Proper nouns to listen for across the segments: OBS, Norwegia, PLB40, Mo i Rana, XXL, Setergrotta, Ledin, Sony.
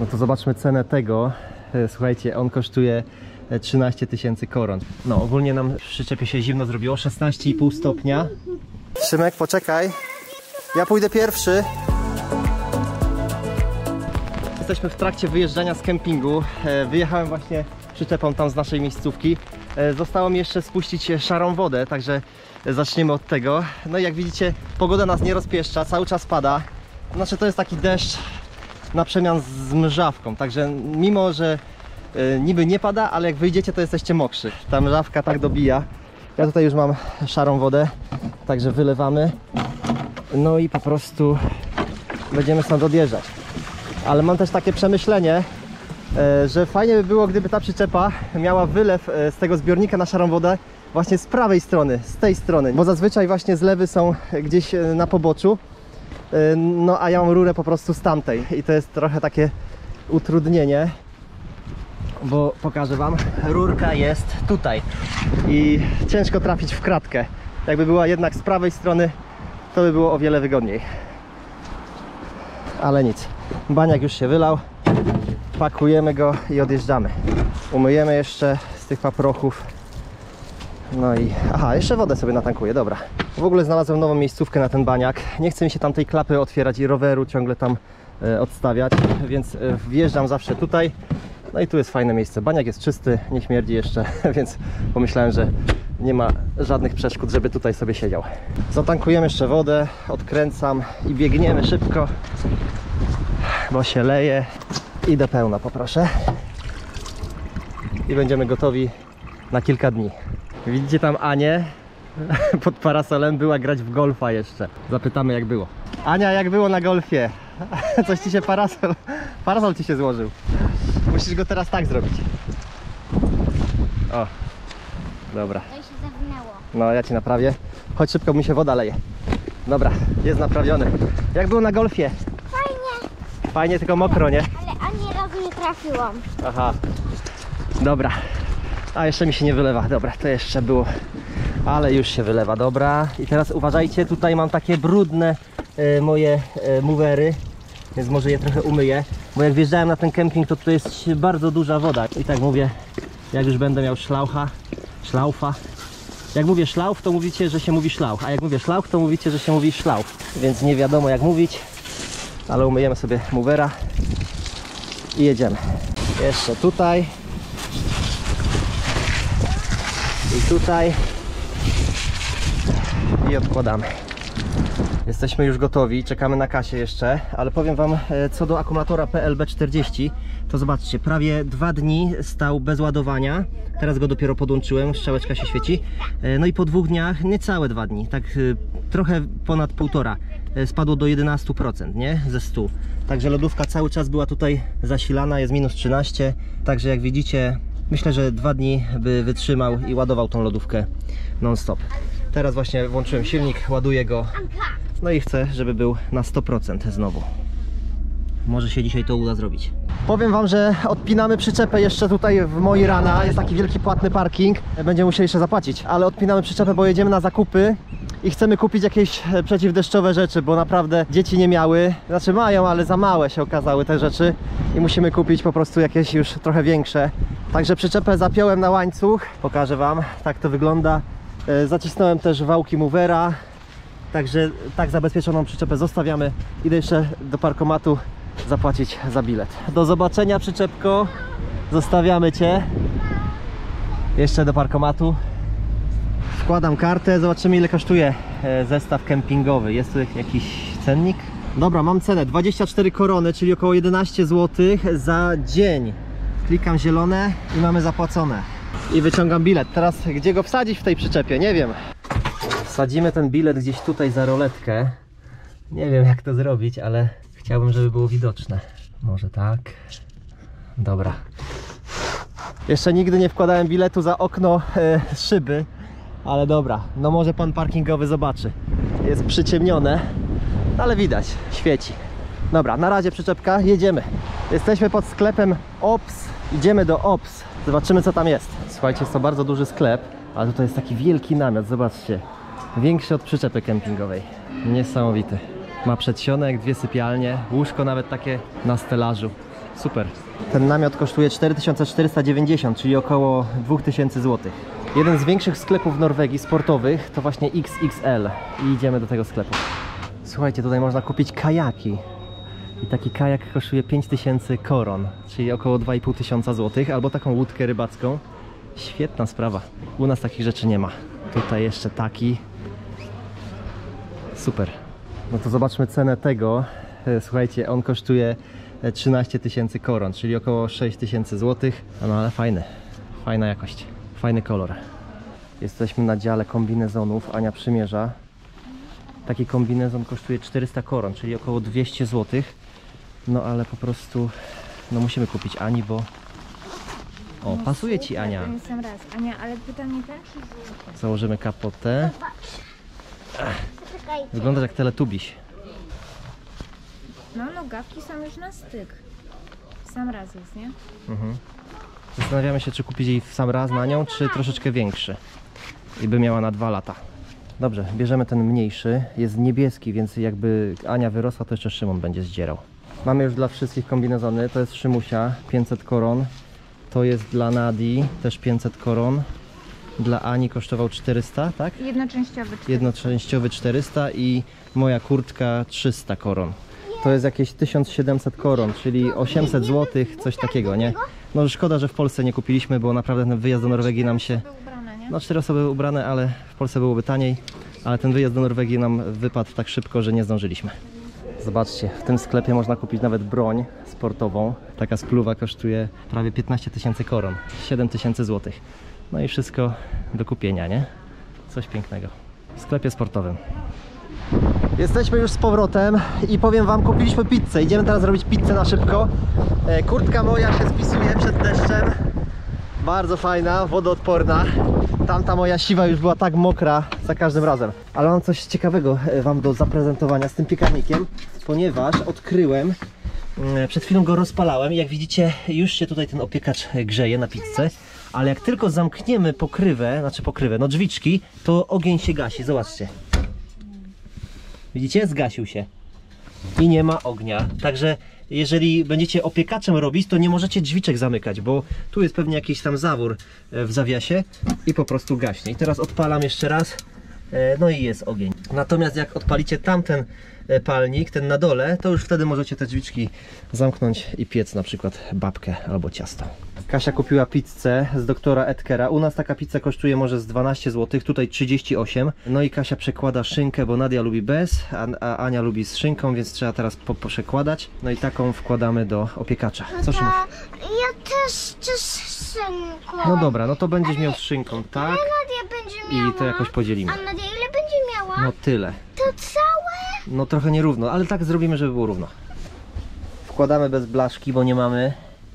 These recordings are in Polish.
No to zobaczmy cenę tego. Słuchajcie, on kosztuje 13 tysięcy koron. No ogólnie nam w przyczepie się zimno zrobiło, 16,5 stopnia. Szymek, poczekaj. Ja pójdę pierwszy. Jesteśmy w trakcie wyjeżdżania z kempingu. Wyjechałem właśnie przyczepą tam z naszej miejscówki. Zostało mi jeszcze spuścić szarą wodę, także zaczniemy od tego. No i jak widzicie, pogoda nas nie rozpieszcza, cały czas pada. Znaczy to jest taki deszcz na przemian z mrzawką, także mimo, że niby nie pada, ale jak wyjdziecie, to jesteście mokrzy. Ta mrzawka tak dobija. Ja tutaj już mam szarą wodę, także wylewamy. No i po prostu będziemy stąd odjeżdżać. Ale mam też takie przemyślenie, że fajnie by było, gdyby ta przyczepa miała wylew z tego zbiornika na szarą wodę właśnie z prawej strony, z tej strony, bo zazwyczaj właśnie zlewy są gdzieś na poboczu, no a ja mam rurę po prostu z tamtej i to jest trochę takie utrudnienie, bo pokażę wam, rurka jest tutaj i ciężko trafić w kratkę. Jakby była jednak z prawej strony, to by było o wiele wygodniej, ale nic, baniak już się wylał. Pakujemy go i odjeżdżamy. Umyjemy jeszcze z tych paprochów. No i... aha, jeszcze wodę sobie natankuję, dobra. W ogóle znalazłem nową miejscówkę na ten baniak. Nie chce mi się tam tej klapy otwierać i roweru ciągle tam odstawiać, więc wjeżdżam zawsze tutaj. No i tu jest fajne miejsce. Baniak jest czysty, nie śmierdzi jeszcze, więc pomyślałem, że nie ma żadnych przeszkód, żeby tutaj sobie siedział. Zatankujemy jeszcze wodę, odkręcam i biegniemy szybko, bo się leje. I do pełna poproszę. I będziemy gotowi na kilka dni. Widzicie tam Anię? Pod parasolem była grać w golfa jeszcze. Zapytamy jak było. Ania, jak było na golfie? Coś ci się parasol ci się złożył. Musisz go teraz tak zrobić. O, dobra. To się zawinęło. No, ja ci naprawię. Chodź szybko, mi się woda leje. Dobra, jest naprawiony. Jak było na golfie? Fajnie. Fajnie, tylko mokro, nie? Trafiłam. Aha, dobra. A jeszcze mi się nie wylewa, dobra, to jeszcze było. Ale już się wylewa, dobra. I teraz uważajcie, tutaj mam takie brudne moje mowery, więc może je trochę umyję. Bo jak wjeżdżałem na ten kemping, to tutaj jest bardzo duża woda. I tak mówię, jak już będę miał szlaufa. Jak mówię szlauf, to mówicie, że się mówi szlauch. A jak mówię szlauch, to mówicie, że się mówi szlauf. Więc nie wiadomo jak mówić, ale umyjemy sobie mowera. I jedziemy. Jeszcze tutaj. I tutaj. I odkładamy. Jesteśmy już gotowi, czekamy na kasię jeszcze, ale powiem wam co do akumulatora PLB40, to zobaczcie, prawie 2 dni stał bez ładowania, teraz go dopiero podłączyłem, strzałeczka się świeci, no i po 2 dniach, niecałe 2 dni, tak trochę ponad 1,5, spadło do 11%, nie? Ze 100, także lodówka cały czas była tutaj zasilana, jest minus 13, także jak widzicie, myślę, że 2 dni by wytrzymał i ładował tą lodówkę non stop. Teraz właśnie włączyłem silnik, ładuję go, no i chcę, żeby był na 100% znowu. Może się dzisiaj to uda zrobić. Powiem wam, że odpinamy przyczepę jeszcze tutaj w Mo i Rana, jest taki wielki płatny parking, będziemy musieli jeszcze zapłacić, ale odpinamy przyczepę, bo jedziemy na zakupy i chcemy kupić jakieś przeciwdeszczowe rzeczy, bo naprawdę dzieci nie miały, znaczy mają, ale za małe się okazały te rzeczy i musimy kupić po prostu jakieś już trochę większe. Także przyczepę zapiąłem na łańcuch, pokażę wam, tak to wygląda. Zacisnąłem też wałki movera, także tak zabezpieczoną przyczepę zostawiamy. Idę jeszcze do parkomatu zapłacić za bilet. Do zobaczenia przyczepko, zostawiamy cię. Jeszcze do parkomatu. Wkładam kartę, zobaczymy ile kosztuje zestaw kempingowy. Jest tu jakiś cennik? Dobra, mam cenę 24 korony, czyli około 11 zł za dzień. Klikam zielone i mamy zapłacone. I wyciągam bilet. Teraz gdzie go wsadzić w tej przyczepie? Nie wiem. Wsadzimy ten bilet gdzieś tutaj za roletkę. Nie wiem jak to zrobić, ale chciałbym, żeby było widoczne. Może tak. Dobra. Jeszcze nigdy nie wkładałem biletu za okno szyby, ale dobra. No może pan parkingowy zobaczy. Jest przyciemnione, ale widać, świeci. Dobra, na razie przyczepka, jedziemy. Jesteśmy pod sklepem OBS. Idziemy do OBS. Zobaczymy co tam jest. Słuchajcie, jest to bardzo duży sklep, ale tutaj jest taki wielki namiot, zobaczcie. Większy od przyczepy kempingowej. Niesamowity. Ma przedsionek, 2 sypialnie, łóżko nawet takie na stelażu. super. Ten namiot kosztuje 4490, czyli około 2000 zł. Jeden z większych sklepów w Norwegii sportowych to właśnie XXL i idziemy do tego sklepu. Słuchajcie, tutaj można kupić kajaki. I taki kajak kosztuje 5000 koron, czyli około 2500 zł, albo taką łódkę rybacką. Świetna sprawa. U nas takich rzeczy nie ma. Tutaj jeszcze taki. Super. No to zobaczmy cenę tego. Słuchajcie, on kosztuje 13000 koron, czyli około 6000 zł. No ale fajny. Fajna jakość. Fajny kolor. Jesteśmy na dziale kombinezonów. Ania przymierza. Taki kombinezon kosztuje 400 koron, czyli około 200 zł. No ale po prostu no musimy kupić Ani, bo... O, no pasuje super, ci Ania. Sam raz. Ania, ale pytanie też? Założymy kapotę. Wyglądasz jak teletubiś. No, nogawki są już na styk. Sam raz jest, nie? Mhm. Zastanawiamy się, czy kupić jej w sam raz na nią, czy troszeczkę większy. I by miała na 2 lata. Dobrze, bierzemy ten mniejszy. Jest niebieski, więc jakby Ania wyrosła, to jeszcze Szymon będzie zdzierał. Mamy już dla wszystkich kombinezony. To jest Szymusia, 500 koron. To jest dla Nadii, też 500 koron. Dla Ani kosztował 400, tak? Jednoczęściowy 400. Jednoczęściowy 400 i moja kurtka 300 koron. To jest jakieś 1700 koron, czyli 800 zł, coś takiego, nie? No szkoda, że w Polsce nie kupiliśmy, bo naprawdę ten wyjazd do Norwegii nam się... No 4 osoby ubrane, ale w Polsce byłoby taniej. Ale ten wyjazd do Norwegii nam wypadł tak szybko, że nie zdążyliśmy. Zobaczcie, w tym sklepie można kupić nawet broń sportową. Taka spluwa kosztuje prawie 15000 koron, 7000 zł. No i wszystko do kupienia, nie? Coś pięknego. W sklepie sportowym. Jesteśmy już z powrotem i powiem wam, kupiliśmy pizzę. Idziemy teraz zrobić pizzę na szybko. Kurtka moja się spisuje przed deszczem. Bardzo fajna, wodoodporna. Tamta moja siwa już była tak mokra za każdym razem. Ale mam coś ciekawego wam do zaprezentowania z tym piekarnikiem, ponieważ odkryłem, przed chwilą go rozpalałem i jak widzicie już się tutaj ten opiekacz grzeje na pizzę. Ale jak tylko zamkniemy pokrywę, no drzwiczki, to ogień się gasi, zobaczcie. Widzicie? Zgasił się. I nie ma ognia. Także jeżeli będziecie opiekaczem robić, to nie możecie drzwiczek zamykać, bo tu jest pewnie jakiś tam zawór w zawiasie i po prostu gaśnie. I teraz odpalam jeszcze raz, no i jest ogień. Natomiast jak odpalicie tamten palnik, ten na dole, to już wtedy możecie te drzwiczki zamknąć i piec na przykład babkę albo ciasto. Kasia kupiła pizzę z doktora Edkera. U nas taka pizza kosztuje może z 12 zł, tutaj 38. No i Kasia przekłada szynkę, bo Nadia lubi bez, a Ania lubi z szynką, więc trzeba teraz poprzekładać. No i taką wkładamy do opiekacza. Co Szymon? Ja też z szynką. No dobra, no to będziesz miał z szynką, tak? Nadia będzie miała. I to jakoś podzielimy. A Nadia ile będzie miała? No tyle. To całe? No trochę nierówno, ale tak zrobimy, żeby było równo. Wkładamy bez blaszki, bo nie mamy.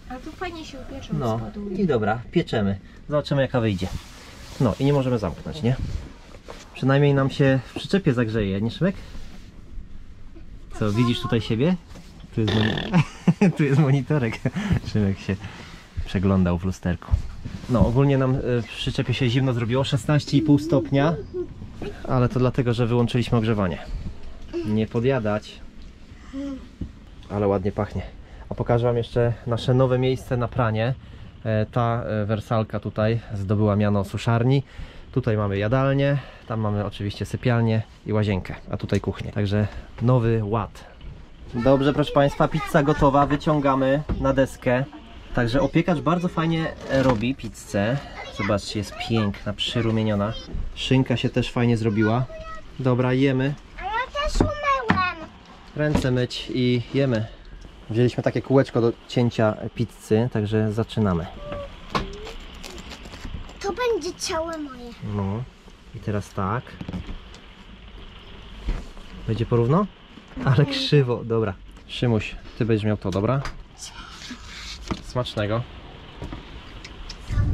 A tu fajnie się upieczą. No i dobra, pieczemy. Zobaczymy jaka wyjdzie. No i nie możemy zamknąć, nie? Przynajmniej nam się w przyczepie zagrzeje, nie Szymek? Co, widzisz tutaj siebie? Tu jest monitorek. Szymek się przeglądał w lusterku. No ogólnie nam w przyczepie się zimno zrobiło, 16,5 stopnia. Ale to dlatego, że wyłączyliśmy ogrzewanie. Nie podjadać. Ale ładnie pachnie. A pokażę wam jeszcze nasze nowe miejsce na pranie. Ta wersalka tutaj zdobyła miano suszarni. Tutaj mamy jadalnię, tam mamy oczywiście sypialnię i łazienkę, a tutaj kuchnię. Także nowy ład. Dobrze, proszę państwa, pizza gotowa, wyciągamy na deskę. Także opiekacz bardzo fajnie robi pizzę. Zobaczcie, jest piękna, przyrumieniona. Szynka się też fajnie zrobiła. Dobra, jemy. A ja też umyłem. Ręce myć i jemy. Wzięliśmy takie kółeczko do cięcia pizzy, także zaczynamy. To będzie ciało moje. No i teraz tak. Będzie porówno? Ale krzywo, dobra. Szymuś, ty będziesz miał to, dobra? Smacznego.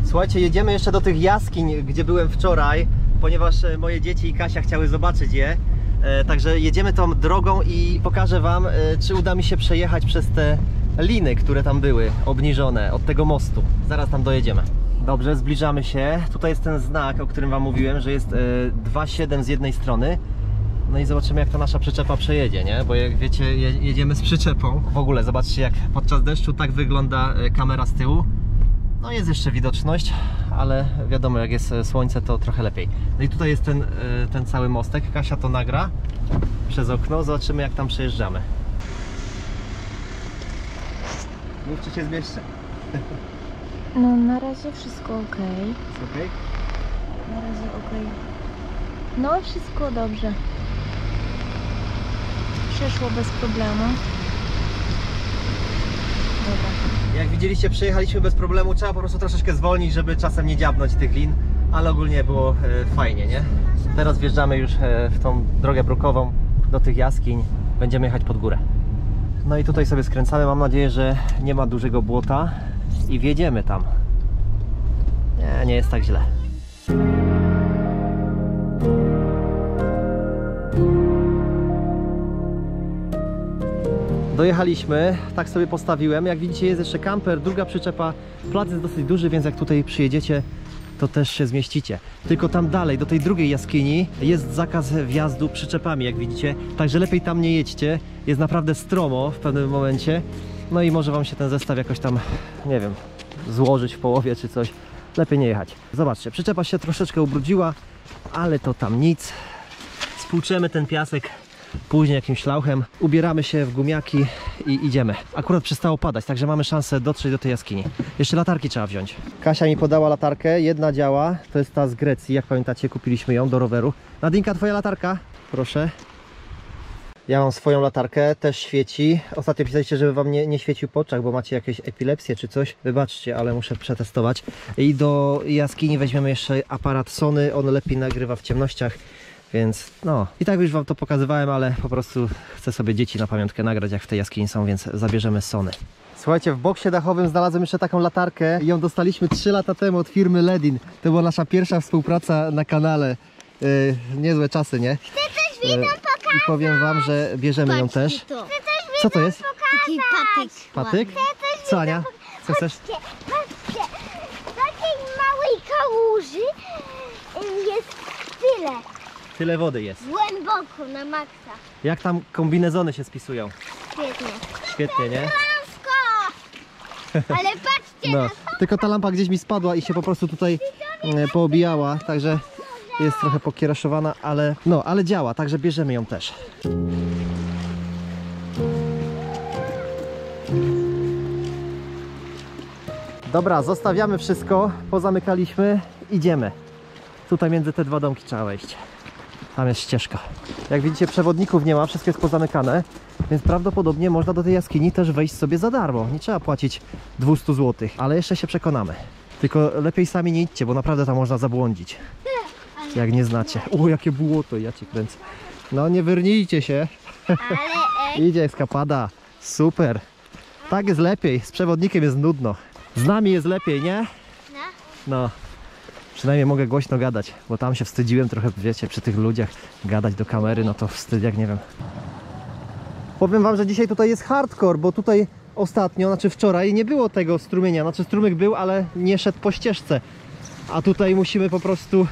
Słuchajcie, jedziemy jeszcze do tych jaskiń, gdzie byłem wczoraj, ponieważ moje dzieci i Kasia chciały zobaczyć je. Także jedziemy tą drogą i pokażę wam, czy uda mi się przejechać przez te liny, które tam były obniżone od tego mostu. Zaraz tam dojedziemy. Dobrze, zbliżamy się. Tutaj jest ten znak, o którym wam mówiłem, że jest 2,7 z jednej strony. No i zobaczymy, jak ta nasza przyczepa przejedzie, nie? Bo jak wiecie, jedziemy z przyczepą. W ogóle zobaczcie, jak podczas deszczu tak wygląda kamera z tyłu. No jest jeszcze widoczność, ale wiadomo, jak jest słońce, to trochę lepiej. No i tutaj jest ten cały mostek. Kasia to nagra przez okno. Zobaczymy, jak tam przejeżdżamy. Mów, czy się zmieszczę. No na razie wszystko ok. Jest ok? Na razie ok. No wszystko dobrze. Przeszło bez problemu. Dobra. Jak widzieliście, przejechaliśmy bez problemu. Trzeba po prostu troszeczkę zwolnić, żeby czasem nie dziabnąć tych lin. Ale ogólnie było fajnie, nie? Teraz wjeżdżamy już w tą drogę brukową do tych jaskiń. Będziemy jechać pod górę. No i tutaj sobie skręcamy. Mam nadzieję, że nie ma dużego błota. I wjedziemy tam. Nie, nie jest tak źle. Dojechaliśmy, tak sobie postawiłem. Jak widzicie, jest jeszcze kamper, druga przyczepa. Plac jest dosyć duży, więc jak tutaj przyjedziecie, to też się zmieścicie. Tylko tam dalej, do tej drugiej jaskini, jest zakaz wjazdu przyczepami, jak widzicie. Także lepiej tam nie jedźcie. Jest naprawdę stromo w pewnym momencie. No i może wam się ten zestaw jakoś tam, nie wiem, złożyć w połowie czy coś. Lepiej nie jechać. Zobaczcie, przyczepa się troszeczkę ubrudziła, ale to tam nic. Spłuczemy ten piasek później jakimś lauchem. Ubieramy się w gumiaki i idziemy. Akurat przestało padać, także mamy szansę dotrzeć do tej jaskini. Jeszcze latarki trzeba wziąć. Kasia mi podała latarkę, jedna działa. To jest ta z Grecji, jak pamiętacie, kupiliśmy ją do roweru. Nadinka, twoja latarka? Proszę. Ja mam swoją latarkę, też świeci. Ostatnio pisaliście, żeby wam nie świecił po oczach, bo macie jakieś epilepsję czy coś. Wybaczcie, ale muszę przetestować. I do jaskini weźmiemy jeszcze aparat Sony, on lepiej nagrywa w ciemnościach, więc no. I tak już wam to pokazywałem, ale po prostu chcę sobie dzieci na pamiątkę nagrać, jak w tej jaskini są, więc zabierzemy Sony. Słuchajcie, w boksie dachowym znalazłem jeszcze taką latarkę. Ją dostaliśmy 3 lata temu od firmy Ledin. To była nasza pierwsza współpraca na kanale. Niezłe czasy, nie? I powiem wam, że bierzemy ją też. Co to jest? Taki patyk. Patyk? Co, Ania? Co chcesz? Patrzcie, do tej małej kałuży jest tyle. Tyle wody jest. Głęboko, na maksa. Jak tam kombinezony się spisują? Świetnie. Świetnie, nie? Ale patrzcie na to. Tylko ta lampa gdzieś mi spadła i się po prostu tutaj poobijała, także... Jest trochę pokieraszowana, ale no, ale działa, także bierzemy ją też. Dobra, zostawiamy wszystko, pozamykaliśmy, idziemy. Tutaj między te dwa domki trzeba wejść. Tam jest ścieżka. Jak widzicie, przewodników nie ma, wszystko jest pozamykane, więc prawdopodobnie można do tej jaskini też wejść sobie za darmo. Nie trzeba płacić 200 zł, ale jeszcze się przekonamy. Tylko lepiej sami nie idźcie, bo naprawdę tam można zabłądzić. Jak nie znacie. O, jakie błoto, ja cię kręcę. No nie wyrnijcie się. Ale idzie eskapada. Super. Tak jest lepiej. Z przewodnikiem jest nudno. Z nami jest lepiej, nie? No. Przynajmniej mogę głośno gadać, bo tam się wstydziłem trochę, wiecie, przy tych ludziach gadać do kamery, no to wstyd, jak nie wiem. Powiem wam, że dzisiaj tutaj jest hardcore, bo tutaj ostatnio, znaczy wczoraj nie było tego strumienia. Znaczy strumyk był, ale nie szedł po ścieżce. A tutaj musimy po prostu...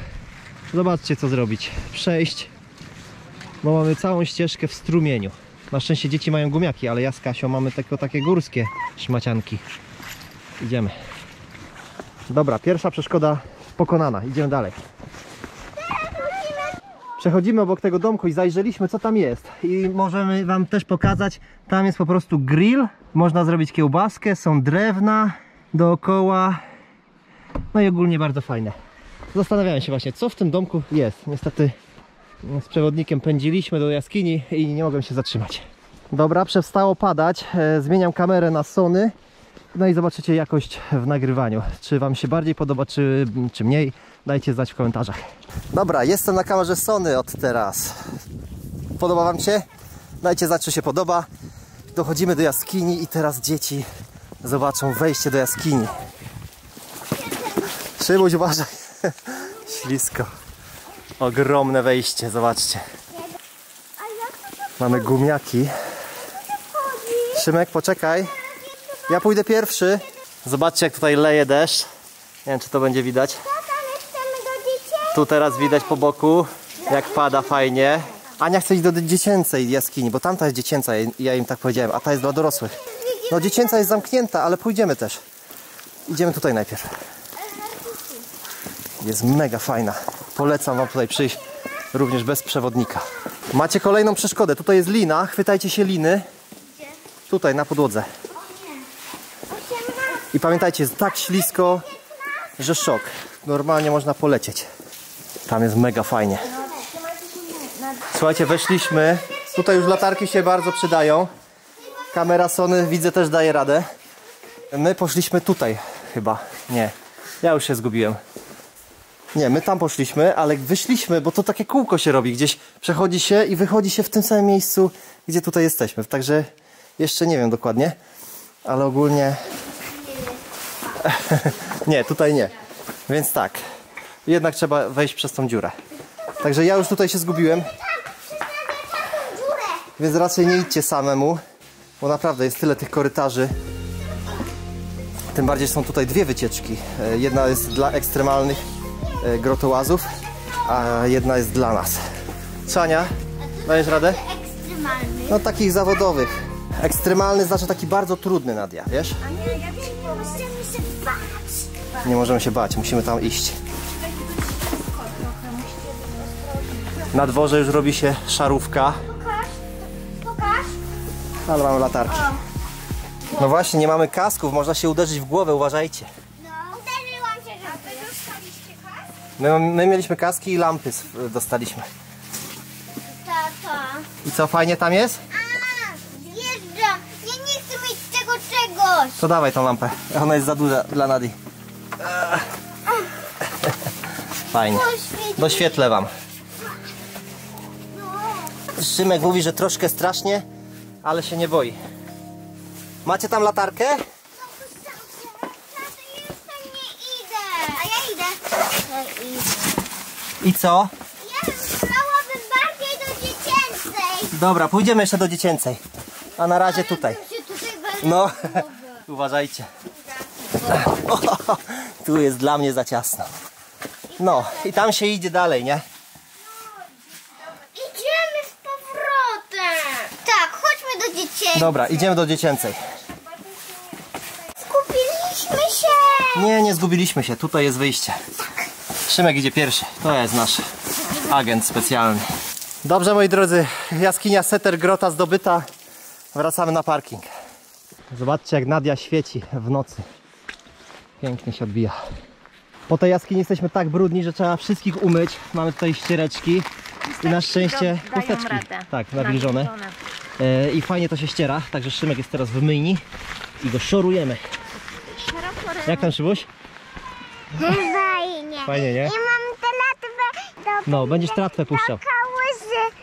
Zobaczcie, co zrobić. Przejść. Bo mamy całą ścieżkę w strumieniu. Na szczęście dzieci mają gumiaki, ale ja z Kasią mamy tylko takie górskie szmacianki. Idziemy. Dobra, pierwsza przeszkoda pokonana. Idziemy dalej. Przechodzimy obok tego domku i zajrzeliśmy, co tam jest. I możemy wam też pokazać. Tam jest po prostu grill. Można zrobić kiełbaskę. Są drewna dookoła. No i ogólnie bardzo fajne. Zastanawiałem się właśnie, co w tym domku jest. Niestety z przewodnikiem pędziliśmy do jaskini i nie mogłem się zatrzymać. Dobra, przestało padać. Zmieniam kamerę na Sony. No i zobaczycie jakość w nagrywaniu. Czy wam się bardziej podoba, czy mniej? Dajcie znać w komentarzach. Dobra, jestem na kamerze Sony od teraz. Podoba wam się? Dajcie znać, czy się podoba. Dochodzimy do jaskini i teraz dzieci zobaczą wejście do jaskini. Szymuś, uważaj. Ślisko. Ogromne wejście, zobaczcie. Mamy gumiaki. Szymek, poczekaj. Ja pójdę pierwszy. Zobaczcie, jak tutaj leje deszcz. Nie wiem, czy to będzie widać. Tu teraz widać po boku, jak pada fajnie. Ania chce iść do dziecięcej jaskini, bo tamta jest dziecięca, ja im tak powiedziałem, a ta jest dla dorosłych. No dziecięca jest zamknięta, ale pójdziemy też. Idziemy tutaj najpierw. Jest mega fajna. Polecam wam tutaj przyjść również bez przewodnika. Macie kolejną przeszkodę. Tutaj jest lina. Chwytajcie się liny. Gdzie? Tutaj na podłodze. I pamiętajcie, jest tak ślisko, że szok. Normalnie można polecieć. Tam jest mega fajnie. Słuchajcie, weszliśmy. Tutaj już latarki się bardzo przydają. Kamera Sony, widzę, też daje radę. My poszliśmy tutaj chyba. Nie, ja już się zgubiłem. Nie, my tam poszliśmy, ale wyszliśmy, bo to takie kółko się robi. Gdzieś przechodzi się i wychodzi się w tym samym miejscu, gdzie tutaj jesteśmy. Także jeszcze nie wiem dokładnie, ale ogólnie... nie, tutaj nie. Więc tak, jednak trzeba wejść przez tą dziurę. Także ja już tutaj się zgubiłem. Więc raczej nie idźcie samemu, bo naprawdę jest tyle tych korytarzy. Tym bardziej są tutaj dwie wycieczki. Jedna jest dla ekstremalnych grotołazów, a jedna jest dla nas. Sania, dajesz radę? Ekstremalnych. No takich zawodowych. Ekstremalny znaczy taki bardzo trudny, Nadia, wiesz? A nie, ja wiem, nie możemy się bać. Nie możemy się bać, musimy tam iść. Na dworze już robi się szarówka. Pokaż, pokaż. Ale mamy latarki. No właśnie, nie mamy kasków, można się uderzyć w głowę, uważajcie. No, uderzyłam się, że... A wy dostaliście kask? My mieliśmy kaski i lampy dostaliśmy. Tato. I co, fajnie tam jest? Zjeżdżam. Ja nie chcę mieć tego czegoś. To dawaj tą lampę, ona jest za duża dla Nadi. Fajnie. Doświetlę wam. Szymek mówi, że troszkę strasznie, ale się nie boi. Macie tam latarkę? No, ja już tam nie idę. A ja idę. I co? Ja chciałabym bardziej do dziecięcej. Dobra, pójdziemy jeszcze do dziecięcej. A na razie tutaj. No, uważajcie. O, tu jest dla mnie za ciasno. No, i tam się idzie dalej, nie? Idziemy z powrotem. Tak, chodźmy do dziecięcej. Dobra, idziemy do dziecięcej. Zgubiliśmy się. Nie, nie zgubiliśmy się. Tutaj jest wyjście. Szymek idzie pierwszy. To jest nasz agent specjalny. Dobrze, moi drodzy. Jaskinia Setergrotta zdobyta. Wracamy na parking. Zobaczcie, jak Nadia świeci w nocy. Pięknie się odbija. Po tej jaskini jesteśmy tak brudni, że trzeba wszystkich umyć. Mamy tutaj ściereczki. I na szczęście chusteczki, tak, nawilżone. I fajnie to się ściera, także Szymek jest teraz w myjni i go szorujemy. Jak tam, Szybuś? Fajnie. Fajnie, nie? I mam tę latwę do... No, będziesz tratwę puszczał. Do kałuży.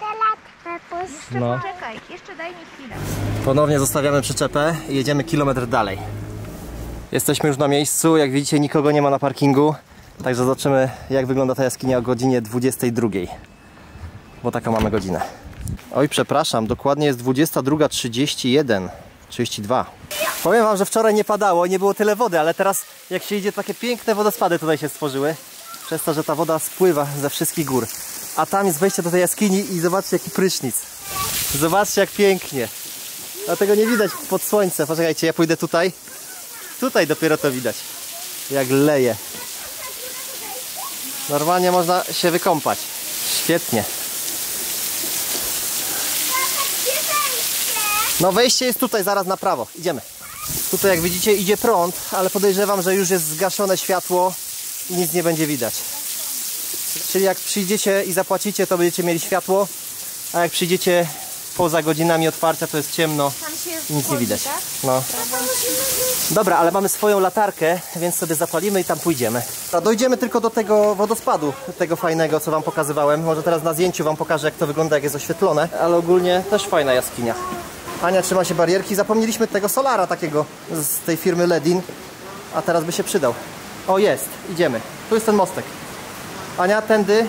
Tę latwę puszczę. No. Poczekaj, jeszcze daj mi chwilę. Ponownie zostawiamy przyczepę i jedziemy kilometr dalej. Jesteśmy już na miejscu, jak widzicie nikogo nie ma na parkingu. Także zobaczymy, jak wygląda ta jaskinia o godzinie 22. Bo taką mamy godzinę. Oj, przepraszam, dokładnie jest 22:31. 32. Powiem wam, że wczoraj nie padało, nie było tyle wody, ale teraz jak się idzie, takie piękne wodospady tutaj się stworzyły. Przez to, że ta woda spływa ze wszystkich gór. A tam jest wejście do tej jaskini i zobaczcie, jaki prysznic. Zobaczcie, jak pięknie. Dlatego nie widać pod słońce. Poczekajcie, ja pójdę tutaj. Tutaj dopiero to widać. Jak leje. Normalnie można się wykąpać. Świetnie. No wejście jest tutaj, zaraz na prawo. Idziemy. Tutaj, jak widzicie, idzie prąd, ale podejrzewam, że już jest zgaszone światło i nic nie będzie widać. Czyli jak przyjdziecie i zapłacicie, to będziecie mieli światło, a jak przyjdziecie poza godzinami otwarcia, to jest ciemno i nic nie widać. No. Dobra, ale mamy swoją latarkę, więc sobie zapalimy i tam pójdziemy. A dojdziemy tylko do tego wodospadu, tego fajnego, co wam pokazywałem. Może teraz na zdjęciu wam pokażę, jak to wygląda, jak jest oświetlone. Ale ogólnie też fajna jaskinia. Ania trzyma się barierki. Zapomnieliśmy tego solara takiego z tej firmy Ledin. A teraz by się przydał. O, jest. Idziemy. Tu jest ten mostek. Ania, tędy.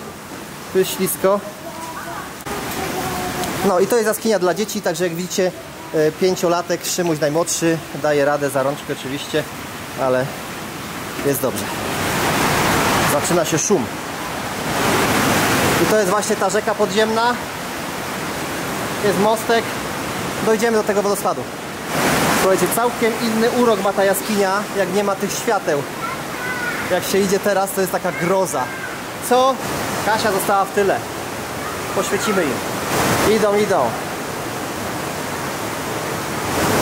Tu jest ślisko. No i to jest jaskinia dla dzieci, także jak widzicie, pięciolatek, Szymuś najmłodszy, daje radę za rączkę oczywiście, ale jest dobrze. Zaczyna się szum. I to jest właśnie ta rzeka podziemna. Jest mostek. Dojdziemy do tego wodospadu. Słuchajcie, całkiem inny urok ma ta jaskinia, jak nie ma tych świateł. Jak się idzie teraz, to jest taka groza. Co? Kasia została w tyle. Poświecimy im. Idą, idą.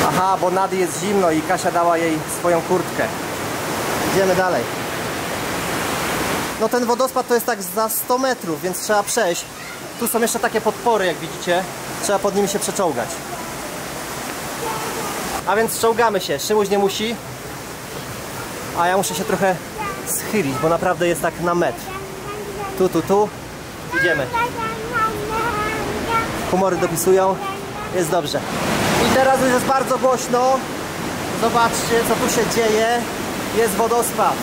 Aha, bo Nadi jest zimno i Kasia dała jej swoją kurtkę. Idziemy dalej. No ten wodospad to jest tak za 100 metrów, więc trzeba przejść. Tu są jeszcze takie podpory, jak widzicie. Trzeba pod nimi się przeczołgać. A więc czołgamy się. Szymuś nie musi. A ja muszę się trochę schylić, bo naprawdę jest tak na metr. Tu. Idziemy. Humory dopisują. Jest dobrze. I teraz już jest bardzo głośno. Zobaczcie, co tu się dzieje. Jest wodospad,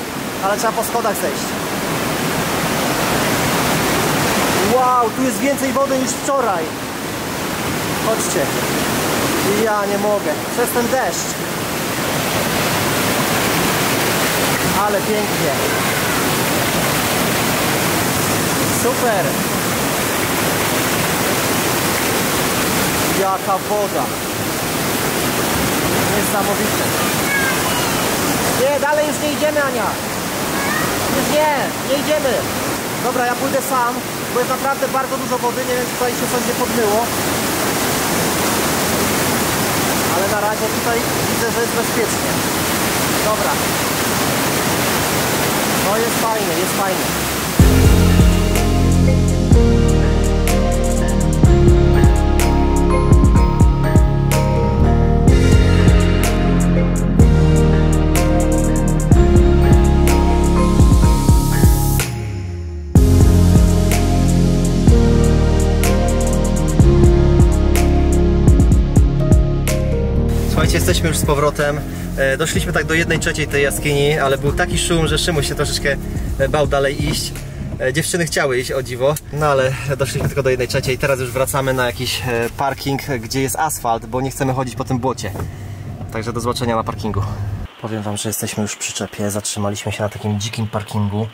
ale trzeba po schodach zejść. Wow, tu jest więcej wody niż wczoraj. Chodźcie. Ja nie mogę. Przez ten deszcz. Ale pięknie. Super. Jaka woda. Niesamowite. Nie, dalej już nie idziemy, Ania. Już nie idziemy. Dobra, ja pójdę sam, bo jest naprawdę bardzo dużo wody. Nie wiem, czy tutaj się coś nie podmyło. Ale na razie tutaj widzę, że jest bezpiecznie. Dobra. No jest fajnie, jest fajnie. Słuchajcie, jesteśmy już z powrotem. Doszliśmy tak do 1/3 tej jaskini, ale był taki szum, że Szymuś się troszeczkę bał dalej iść. Dziewczyny chciały iść, o dziwo, no ale doszliśmy tylko do 1/3 i teraz już wracamy na jakiś parking, gdzie jest asfalt, bo nie chcemy chodzić po tym błocie. Także do zobaczenia na parkingu. Powiem wam, że jesteśmy już przy czepie. Zatrzymaliśmy się na takim dzikim parkingu.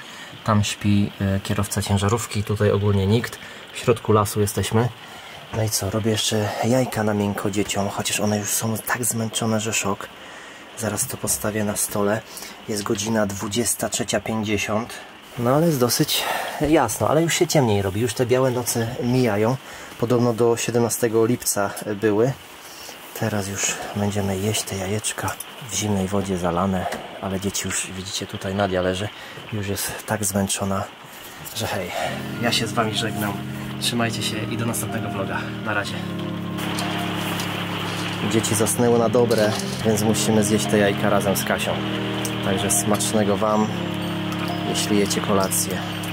Tam śpi kierowca ciężarówki, tutaj ogólnie nikt. W środku lasu jesteśmy. No i co, robię jeszcze jajka na miękko dzieciom, chociaż one już są tak zmęczone, że szok. Zaraz to postawię na stole. Jest godzina 23:50. No ale jest dosyć jasno, ale już się ciemniej robi. Już te białe noce mijają. Podobno do 17 lipca były. Teraz już będziemy jeść te jajeczka w zimnej wodzie zalane. Ale dzieci już, widzicie, tutaj Nadia leży. Już jest tak zmęczona, że hej. Ja się z wami żegnam. Trzymajcie się i do następnego vloga. Na razie. Dzieci zasnęły na dobre, więc musimy zjeść te jajka razem z Kasią. Także smacznego wam, jeśli jecie kolację.